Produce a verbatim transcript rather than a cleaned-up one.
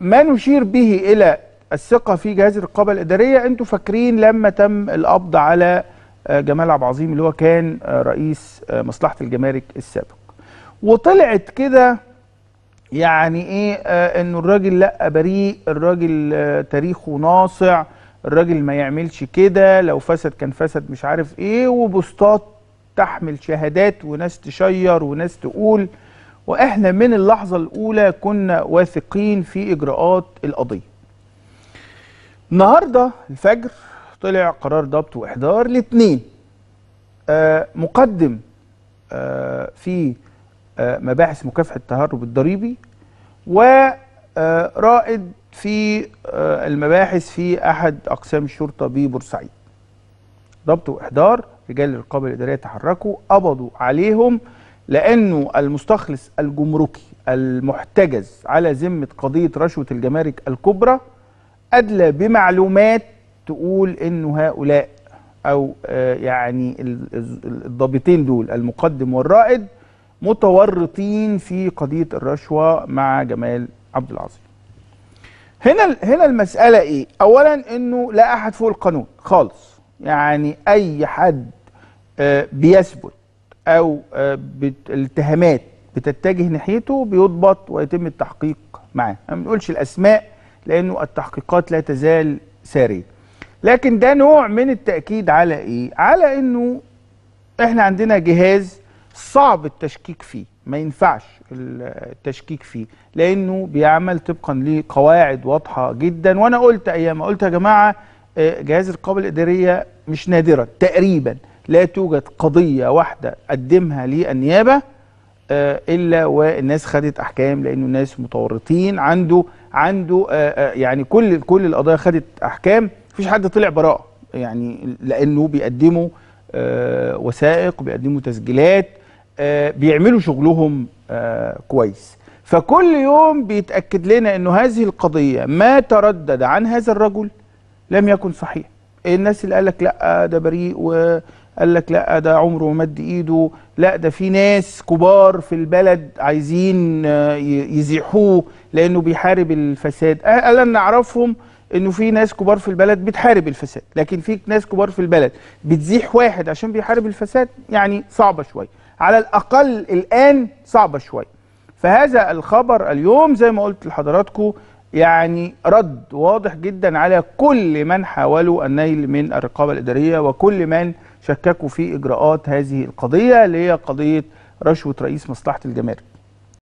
ما نشير به إلى الثقة في جهاز الرقابة الإدارية، أنتوا فاكرين لما تم القبض على جمال عبد العظيم اللي هو كان رئيس مصلحة الجمارك السابق، وطلعت كده يعني إيه إنه الراجل لأ بريء، الراجل تاريخه ناصع، الراجل ما يعملش كده، لو فسد كان فسد مش عارف إيه، وبوستات تحمل شهادات وناس تشير وناس تقول، وإحنا من اللحظة الأولى كنا واثقين في إجراءات القضية. النهارده الفجر طلع قرار ضبط وإحضار لاثنين، آه مقدم آه في آه مباحث مكافحة التهرب الضريبي، ورائد في آه المباحث في أحد أقسام الشرطة ببورسعيد. ضبط وإحضار، رجال الرقابة الإدارية تحركوا قبضوا عليهم لأنه المستخلص الجمركي المحتجز على ذمة قضية رشوة الجمارك الكبرى أدلى بمعلومات تقول إنه هؤلاء أو يعني الضابطين دول المقدم والرائد متورطين في قضية الرشوة مع جمال عبد العظيم. هنا هنا المسألة إيه؟ أولاً إنه لا أحد فوق القانون خالص، يعني أي حد بيثبت أو الاتهامات بتتجه ناحيته بيضبط ويتم التحقيق معاه. ما بنقولش الأسماء لأنه التحقيقات لا تزال سارية، لكن ده نوع من التأكيد على إيه؟ على إنه إحنا عندنا جهاز صعب التشكيك فيه، ما ينفعش التشكيك فيه لأنه بيعمل طبقا لقواعد واضحة جدا. وأنا قلت أيام قلت يا جماعة جهاز الرقابة الإدارية مش نادرا، تقريبا لا توجد قضية واحدة قدمها للنيابة إلا والناس خدت أحكام، لأنه الناس متورطين، عنده عنده يعني كل كل القضايا خدت أحكام، مفيش حد طلع براءة، يعني لأنه بيقدموا وثائق، بيقدموا تسجيلات، بيعملوا شغلهم كويس. فكل يوم بيتأكد لنا إنه هذه القضية ما تردد عن هذا الرجل لم يكن صحيح. الناس اللي قال لك لا ده بريء، وقال لك لا ده عمره ما مد ايده، لا ده في ناس كبار في البلد عايزين يزيحوه لانه بيحارب الفساد، انا نعرفهم انه في ناس كبار في البلد بتحارب الفساد، لكن في ناس كبار في البلد بتزيح واحد عشان بيحارب الفساد، يعني صعبه شويه، على الاقل الان صعبه شويه. فهذا الخبر اليوم زي ما قلت لحضراتكم يعني رد واضح جدا على كل من حاولوا النيل من الرقابة الإدارية وكل من شككوا في إجراءات هذه القضية اللي هي قضية رشوة رئيس مصلحة الجمارك.